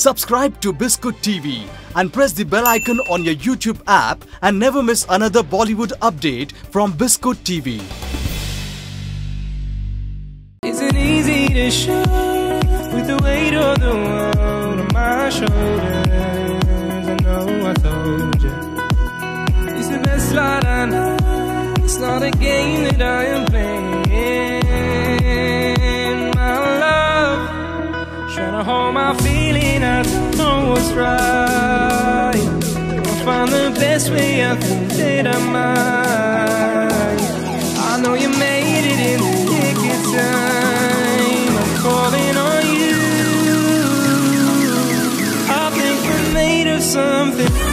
Subscribe to Biscoot TV and press the bell icon on your YouTube app and never miss another Bollywood update from Biscoot TV. Isn't easy to show with the weight of the world on my shoulders. I know I told you it's the best line I know. It's not a game that I am playing. My love, trying to hold my feeling, I don't know what's right. I'll find the best way, I think that I might. I know you made it in the nick of time. I'm calling on you. I think we're made of something.